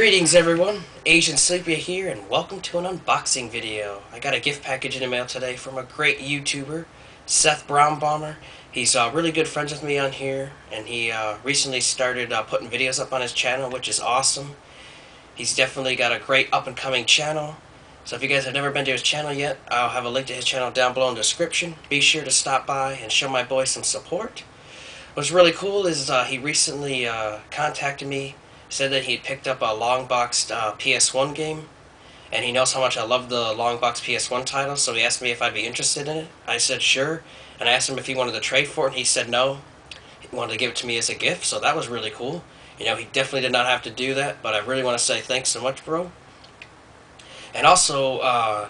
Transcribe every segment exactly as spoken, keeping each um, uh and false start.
Greetings everyone, AsianSleepy here, and welcome to an unboxing video. I got a gift package in the mail today from a great YouTuber, Sethbrownbommer. He's uh, really good friends with me on here, and he uh, recently started uh, putting videos up on his channel, which is awesome. He's definitely got a great up-and-coming channel, so if you guys have never been to his channel yet, I'll have a link to his channel down below in the description. Be sure to stop by and show my boy some support. What's really cool is uh, he recently uh, contacted me, said that he picked up a long-boxed uh, P S one game, and he knows how much I love the long-boxed P S one title, so he asked me if I'd be interested in it. I said sure, and I asked him if he wanted to trade for it, and he said no. He wanted to give it to me as a gift, so that was really cool. You know, he definitely did not have to do that, but I really want to say thanks so much, bro. And also, uh,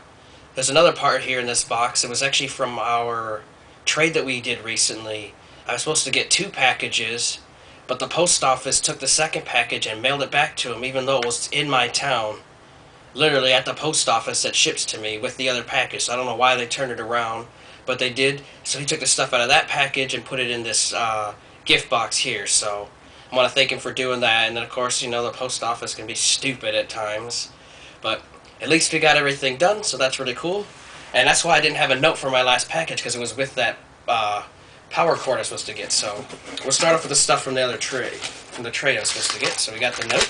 there's another part here in this box. It was actually from our trade that we did recently. I was supposed to get two packages, but the post office took the second package and mailed it back to him, even though it was in my town. Literally at the post office that ships to me with the other package. So I don't know why they turned it around, but they did. So he took the stuff out of that package and put it in this uh, gift box here. So I want to thank him for doing that. And then, of course, you know, the post office can be stupid at times. But at least we got everything done, so that's really cool. And that's why I didn't have a note for my last package, because it was with that Uh, power cord I was supposed to get. So we'll start off with the stuff from the other trade, from the trade I was supposed to get. So we got the note,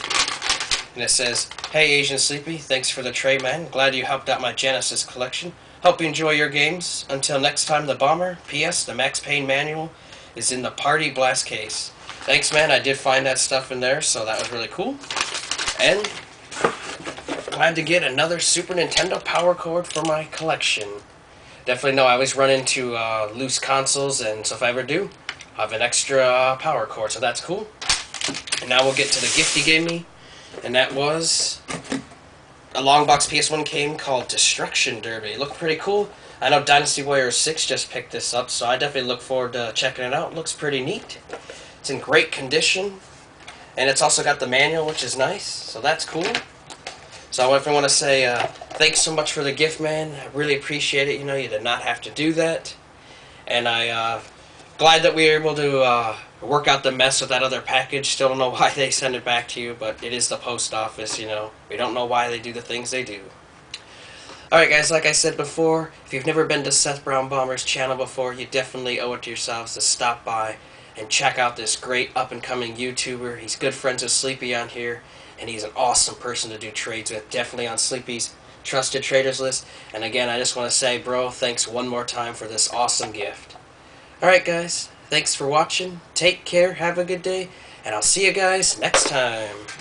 and it says, "Hey AsianSleepy, thanks for the trade, man. Glad you helped out my Genesis collection. Hope you enjoy your games. Until next time, the Bomber. P S The Max Payne manual is in the Party Blast case." Thanks, man. I did find that stuff in there, so that was really cool. And glad to get another Super Nintendo power cord for my collection. Definitely know I always run into uh, loose consoles, and so if I ever do, I have an extra uh, power cord, so that's cool. And now we'll get to the gift he gave me, and that was a long box P S one game called Destruction Derby. It looked pretty cool. I know Dynasty Warrior six just picked this up, so I definitely look forward to checking it out. It looks pretty neat. It's in great condition, and it's also got the manual, which is nice, so that's cool. So I definitely want to say uh, thanks so much for the gift, man. I really appreciate it. You know, you did not have to do that. And I'm uh, glad that we were able to uh, work out the mess with that other package. Still don't know why they send it back to you, but it is the post office, you know. We don't know why they do the things they do. Alright, guys, like I said before, if you've never been to Sethbrownbommer's channel before, you definitely owe it to yourselves to stop by and check out this great up-and-coming YouTuber. He's good friends with Sleepy on here, and he's an awesome person to do trades with. Definitely on Sleepy's trusted traders list. And again, I just want to say, bro, thanks one more time for this awesome gift. Alright, guys, thanks for watching. Take care, have a good day, and I'll see you guys next time.